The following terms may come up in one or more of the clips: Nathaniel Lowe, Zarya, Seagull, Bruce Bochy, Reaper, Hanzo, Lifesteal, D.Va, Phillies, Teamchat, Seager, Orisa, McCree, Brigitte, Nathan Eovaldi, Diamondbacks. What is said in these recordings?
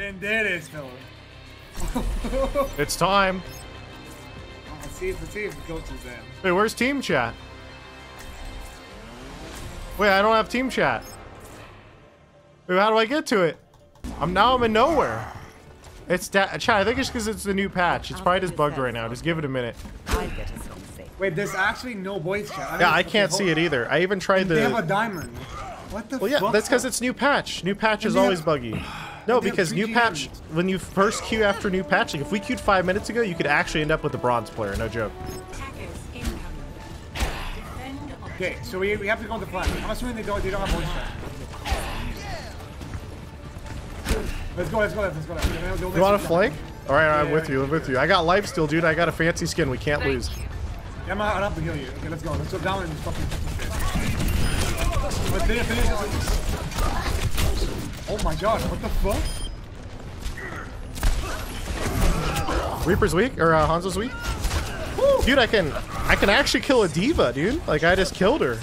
Then there is Philip. It's time. Let's see if the coach is in. Wait, where's team chat? Wait, I don't have team chat. Wait, how do I get to it? I'm in nowhere. It's chat. I think it's because it's the new patch. It's probably just bugged right now. Just give it a minute. Wait, there's actually no voice chat. I can't see it either. I even tried the. They have a diamond. What the? Well, yeah, that's because it's new patch. New patch is always buggy. No, because new patch. When you first queue after new patch, like if we queued 5 minutes ago, you could actually end up with a bronze player. No joke. Okay, so we have to go to the platinum. I'm assuming they don't have voice chat. Let's go. You want to flank? Alright, I'm with you. I'm with you. I got life still, dude. I got a fancy skin. We can't lose. Yeah, man, I'll have to heal you. Okay, let's go. Let's go down and just fucking shit. Let's finish this. Oh my god, what the fuck? Reaper's weak? Or Hanzo's weak? Woo! Dude, I can actually kill a diva, dude. Like, I just killed her.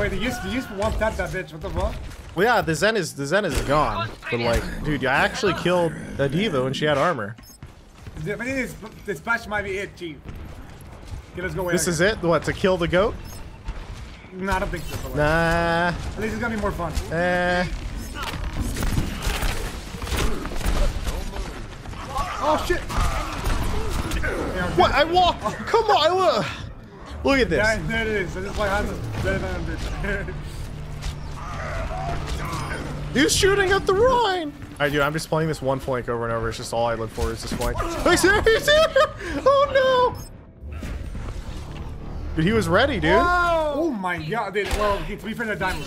Wait, the use won't tap that bitch. What the fuck? Well, yeah, the Zen is gone, but like, dude, I actually killed a diva when she had armor. This patch might be it, chief. Okay, let's go away. This is it? What, to kill the goat? Nah, I don't think so. But nah. At least it's gonna be more fun. Oh shit! What? I walk. Come on, look at this. Yeah, there it is. This is like Hanzo's better than bitch. He's shooting at the Rhine! Alright, dude, I'm just playing this one flank over and over. It's just all I look for is this flank. He's here! He's here! Oh no! Dude, he was ready, dude. Whoa. Oh my god, dude. Well, okay, to be fair, the diamond.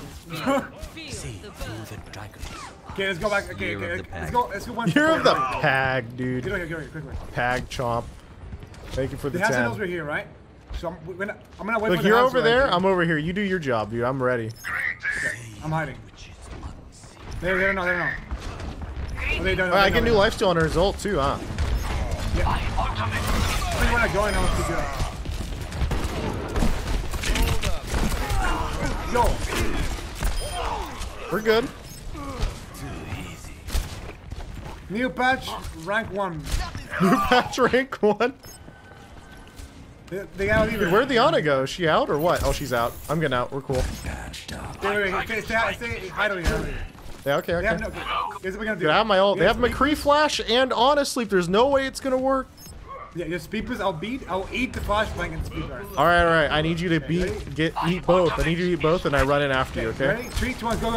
Okay, let's go back. Okay. Let's go one. You're of the pag, dude. Get over here, quickly. Pag chomp. Thank you for the 10. The Hanzo knows we're here, right? So I'm gonna wait for the Hanzo. Look, you're over there. I'm over here. You do your job, dude. I'm ready. Okay, I'm hiding. They don't know. Right, I can do lifesteal on her result too, huh? Yeah. We're good. New patch, rank 1. New patch, rank 1? They gotta leave her. Where'd the Ana go? Is she out or what? Oh, she's out. I'm getting out. We're cool. Stay hide over here. Yeah, okay. They have no, here's what we're gonna do. They have McCree flash and honestly, there's no way it's gonna work. Yeah, your speakers. I'll eat the flashbang and speaker. All right. I need you to eat both. I need you to eat both, and I run in after you. Okay. Ready? 3, 2, 1. Go.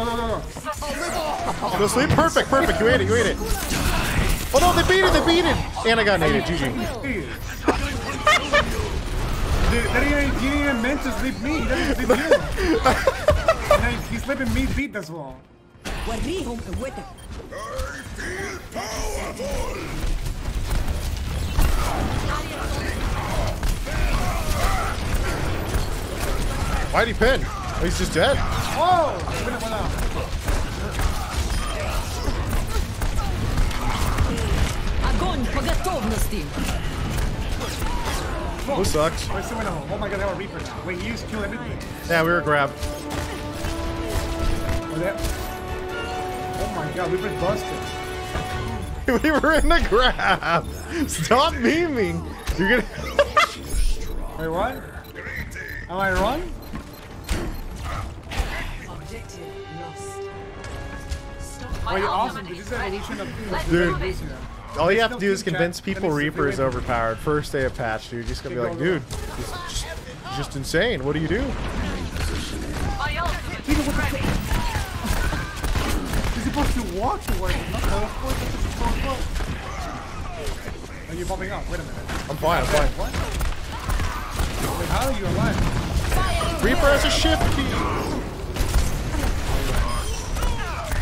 Go sleep. Perfect. You ate it. Oh no, they beat it. And I got naded. GG. Dude, he didn't even meant to sleep me. He doesn't sleep you. He's sleeping me beat this wall. I feel powerful. Why'd he pin? Oh, he's just dead. Whoa! Who sucks? Oh my god, they have a Reaper now. Wait, he used to kill everything. Yeah, we were grabbed. Oh my god, we were busted. We were in the grab. Stop memeing. You're gonna. Wait, what? Am I wrong? Objective lost. Stop. Wait, awesome. Did you say evolution of dude? All you have to do is convince people Reaper is overpowered. First day of patch, dude. You're just gonna be like, dude, just insane. What do you do? He's supposed to walk away. Are you popping up? Wait a minute. I'm fine. What? Wait, how are you alive? Reaper has a shift key.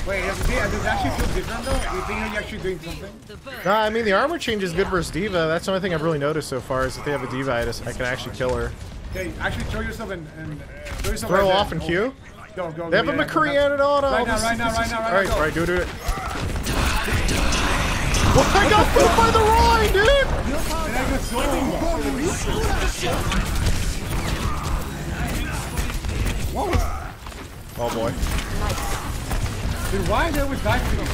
Wait, does it actually feel different though? Do you think you're actually doing something? Nah, I mean the armor change is good versus diva. That's the only thing I've really noticed so far is if they have a diva, I can actually kill her. Okay, actually throw yourself and throw yourself. Throw right off in Q. Go. They have a McCree and an auto. Right now. All right, do it. What? I got pooped by the Rhine, dude. Whoa. Oh boy. Dude, why is there always diving on me?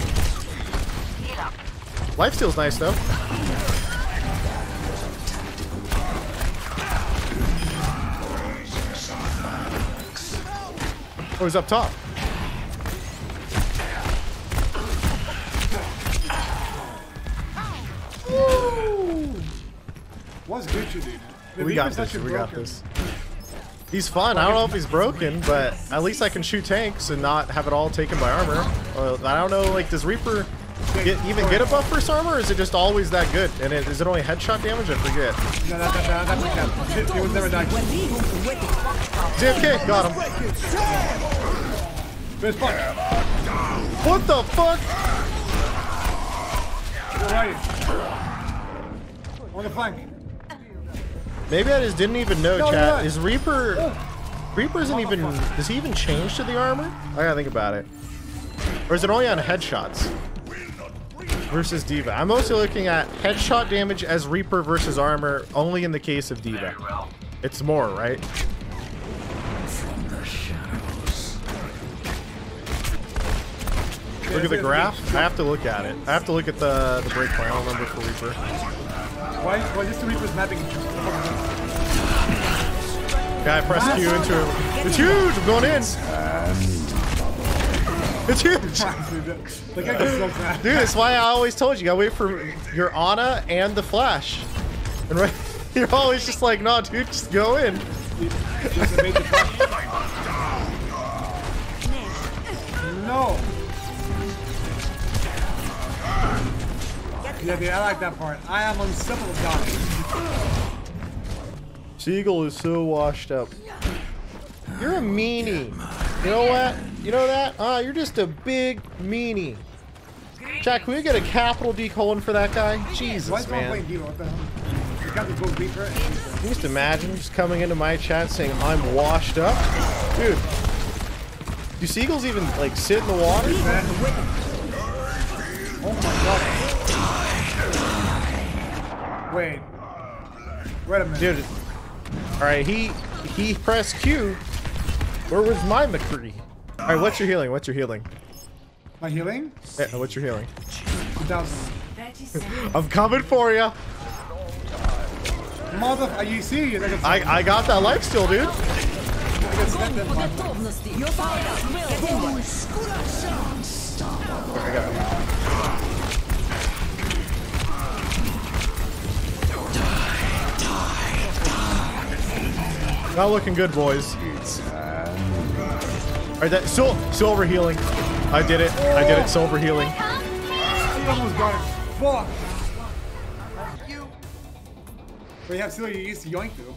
Lifesteal's nice though. Oh, he's up top. Woo! What's Gucci, dude? We got this. We got this. He's fun. I don't know if he's broken, but at least I can shoot tanks and not have it all taken by armor. I don't know, like, does Reaper even get a buff versus armor, or is it just always that good? And is it only headshot damage? I forget. No, it was never die. JFK, got him. What the fuck? Right. On the flank. Maybe I just didn't even know, chat. Is Reaper... Reaper isn't even... Does he even change to the armor? I gotta think about it. Or is it only on headshots? Versus D.Va. I'm mostly looking at headshot damage as Reaper versus armor only in the case of D.Va. It's more, right? Look at the graph. I have to look at it. I have to look at the breakpoint. I don't remember for Reaper. Why is the Reaper's mapping? Guy pressed Q into him. It's huge! I'm going in! It's huge! Dude, that's why I always told you, you gotta wait for your Ana and the flash. And right, you're always just like, nah, dude, just go in. No! Yeah, dude, I like that part. I am uncivil with God. Seagull is so washed up. You're a meanie. You know what? You know that? You're just a big meanie. Jack, can we get a capital D colon for that guy? Jesus, why is man. Playing D, what the hell? You got to go deeper. Can you just imagine just coming into my chat saying I'm washed up? Dude, do seagulls even, like, sit in the water? Oh my God. Wait a minute. Dude. Alright, he pressed Q. Where was my McCree? Alright, what's your healing? What's your healing? My healing? Yeah, what's your healing? 2,000. I'm coming for you. Mother, are you serious? I got that life still, dude. I got it. Not looking good, boys. Alright, that silver healing. I did it. I did it. Silver healing. Almost got it. Fuck. We have silver. You used to yoink it.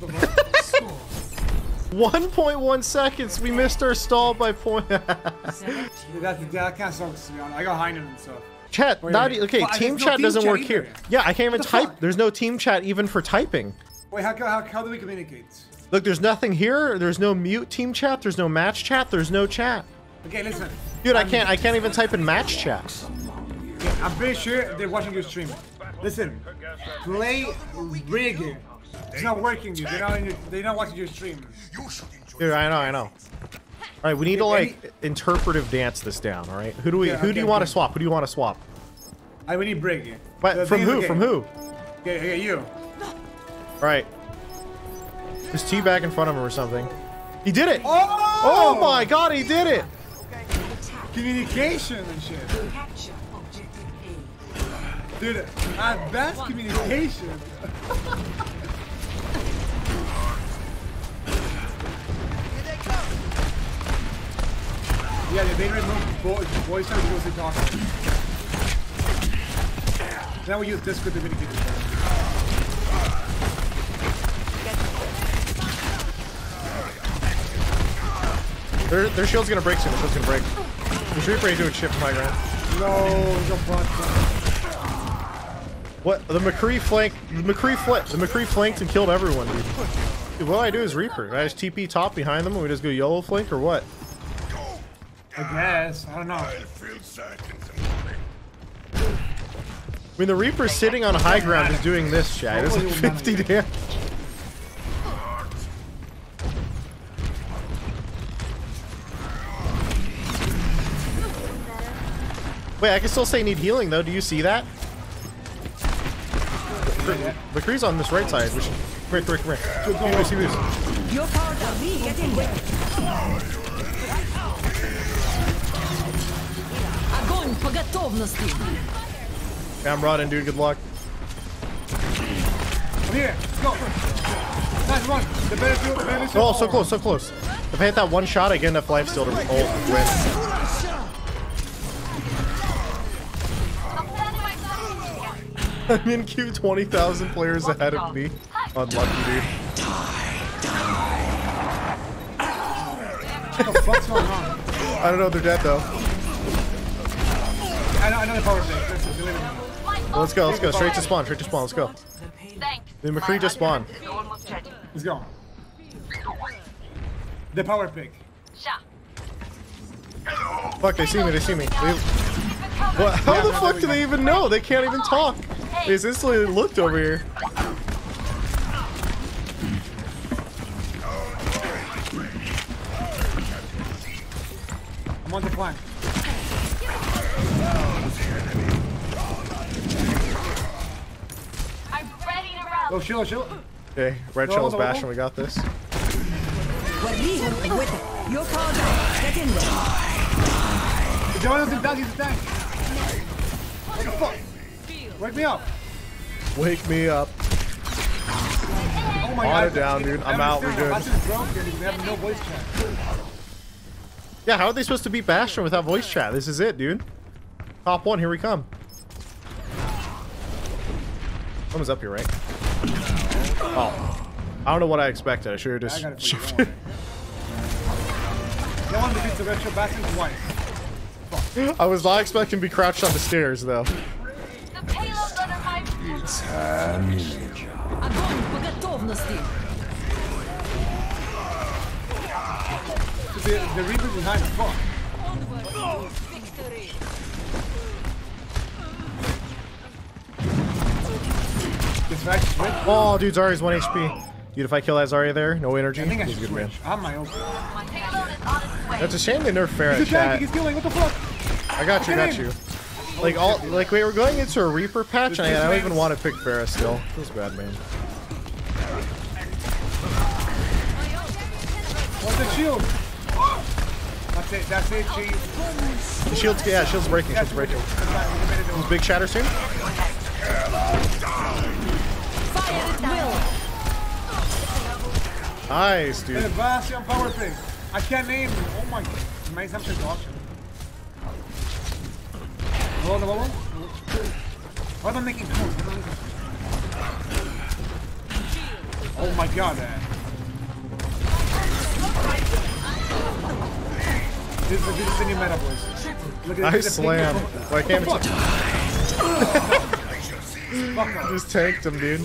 1.1 seconds. We missed our stall by point. That kind of sucks, to be honest. I got Heinen and stuff. Chat. Not okay. Team chat doesn't work here. Yeah, I can't even type. There's no team chat even for typing. Wait, how do we communicate? Look, there's nothing here. There's no mute team chat. There's no match chat. There's no chat. Okay, listen. Dude, I can't even type in match chat. Yeah, I'm pretty sure they're watching your stream. Listen, play rig. It's not working, dude. They're not watching your stream. Dude, I know. All right, we need to like interpretive dance this down. All right, who do you want to swap? Who do you want to swap? I need rig. But from who? Okay. From who? Okay, you. All right. Just teabag in front of him or something. He did it! Oh my God, he did it! Communication and shit. Dude, advanced communication. Yeah, they removed voice out because they talk. Now we use Discord to communicate. Their shield's gonna break soon. Their shield's gonna break. There's Reaper doing shit for my ground. No, don't block. What? The McCree flank. The McCree flipped. The McCree flanked and killed everyone, dude. Dude, what do I do is Reaper. Do I just TP top behind them and we just go yellow flank or what? I guess. I don't know. I mean, the Reaper's sitting on high ground is doing this, chat. It's like 50 damage. Wait, I can still say need healing though. Do you see that? The cree's on this right side. We should come here. Anyway, see this. Your power down me, get in there. Огонь по готовности. Camrod in, dude. Good luck. Here, let's go. Nice one. The better field, the better field. Oh, so close, so close. If I hit that one shot, I get enough life still to win. I'm in queue 20,000 players ahead of me. Unlucky, dude. Die. I don't know, they're dead though. I know the power thing. Let's go. Straight to spawn. Let's go. The McCree just spawned. Let's go. The power pick. Fuck, they see me. What? How the fuck do they even know? They can't even talk. They instantly looked over here. I'm on the flank. I'm ready to run. Oh, shield. Okay, red shell's bashing. We got this. He's a tank. Fuck. Wake me up. Oh my god. Down, dude. I'm out. We're good. Yeah, how are they supposed to beat Bastion without voice chat? This is it, dude. Top one. Here we come. Someone's up here, right? Oh. I don't know what I expected. I should have just shifted. No one defeats the retro Bastion twice. I was not expecting to be crouched on the stairs, though. The Reaper behind the fuck. Oh, dude, Zarya's 1 HP. Dude, if I kill that Zarya there, no energy. I think I should good switch. I'm my own. That's a shame they nerfed Farah. He's killing. What the fuck? I got you. Like we were going into a Reaper patch, and I don't even want to pick Farah still. Feels bad, man. What's the shield? That's it, cheese. The shield's, yeah, shield's breaking. Shield's breaking. Is big shatter soon? Nice, dude. I can't name him. Oh my god. My assumption's option. Why am I making tools? Oh my god, man. This is the new meta, boys. Look at this. I slammed. Why can't I just tanked him, dude?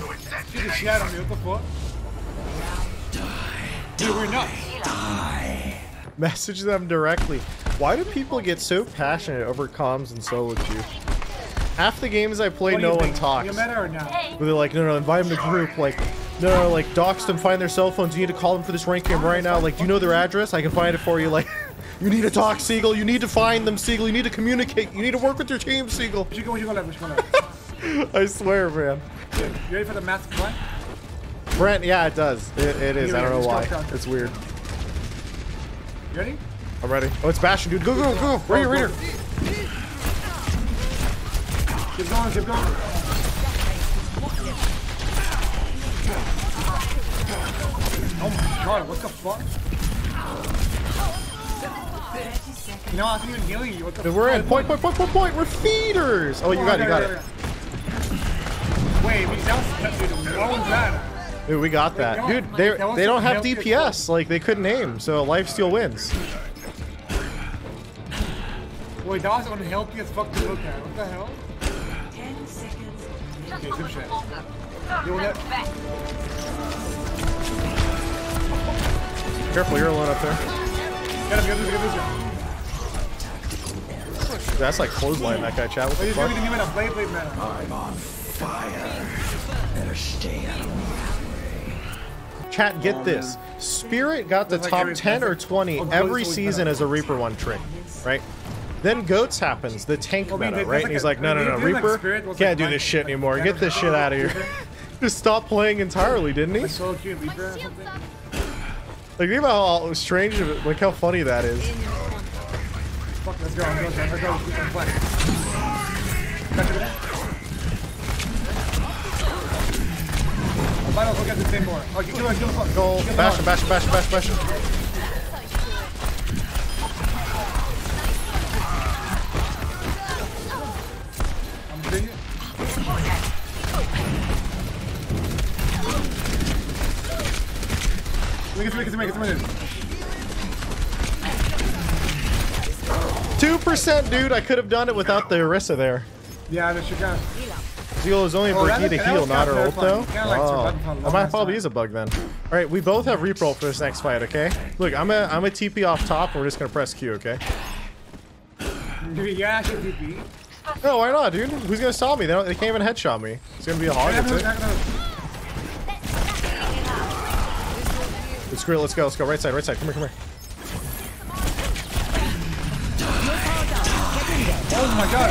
Dude, we're nuts. Die. Message them directly. Why do people get so passionate over comms and solo queue? Half the games I play, no one talks. You met her or not? Where they're like, no, invite them to group. Like, no, like, dox them, find their cell phones. You need to call them for this rank game right now. Like, do you know their address? I can find it for you. Like, you need to talk, Seagull. You need to find them, Seagull. You need to communicate. You need to work with your team, Seagull. I swear, man. You ready for the massive play? Brent, yeah, it does. It is. I don't know why. It's weird. You ready? I'm ready. Oh, it's Bastion, dude. Go. Right here. Keep going. Oh my god, what the fuck? No, I think you're healing you. What the fuck? We're in. Point. We're feeders. Oh, you got it. Wait, we that. Dude, we got that. Dude, they don't have DPS. Like, they couldn't aim, so Lifesteal wins. Wait, that was unhealthy as fuck to look at. What the hell? 10 seconds. Okay, some shit. Careful, you're alone up there. Get him. That's like clothesline, that guy, chat. What the fuck? I'm on fire. Better stay out of my way. Chat, get this. Spirit got the top 10 or 20 every season as a Reaper one trick, right? Then Goats happens, the tank meta, right? And he's like, no, Reaper, can't do this shit anymore. Get this shit out of here. just stopped playing entirely, didn't he? I saw QB draft. Like, think about how strange of it, like how funny that is. Fuck, let's go, let's go, let's go, let's get this thing more. Oh, kill him, kill the fuck. Go, bash him, bash him, bash him, bash him, bash him. Make it. 2%, dude. I could have done it without the Orisa there. Yeah, that's your guy. Zeal is only a Brigitte heal, not her ult, though. I might probably use a bug then. All right, we both have reproll for this next fight, okay? Look, I'm a TP off top, and we're just gonna press Q, okay? Yeah, I should TP. No, why not, dude? Who's gonna stop me? They can't even headshot me. It's gonna be a hog. Screw it, let's go, right side, come here, Oh my god,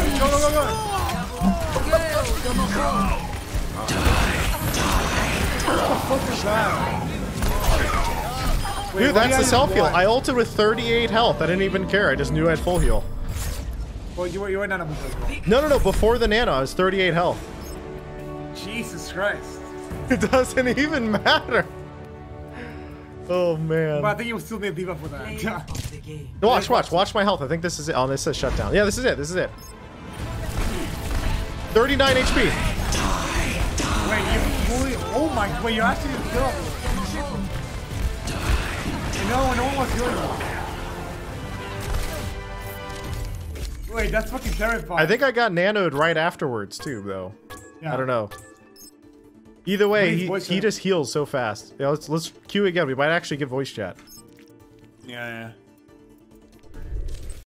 go! Dude, that's the self-heal. I ulted with 38 health, I didn't even care, I just knew I had full heal. Well, you were nano before. No, before the nano, I was 38 health. Jesus Christ. It doesn't even matter. Oh man. But I think you still need diva for that. Yeah. No, watch my health. I think this is it. Oh, this says shutdown. Yeah, this is it. 39 HP. Wait, you fully... Oh my... Wait, you actually didn't kill. No one was healing. Wait, that's fucking terrifying. I think I got nanoed right afterwards too, though. Yeah. I don't know. Either way, he just heals so fast. Yeah, let's queue again. We might actually get voice chat. Yeah.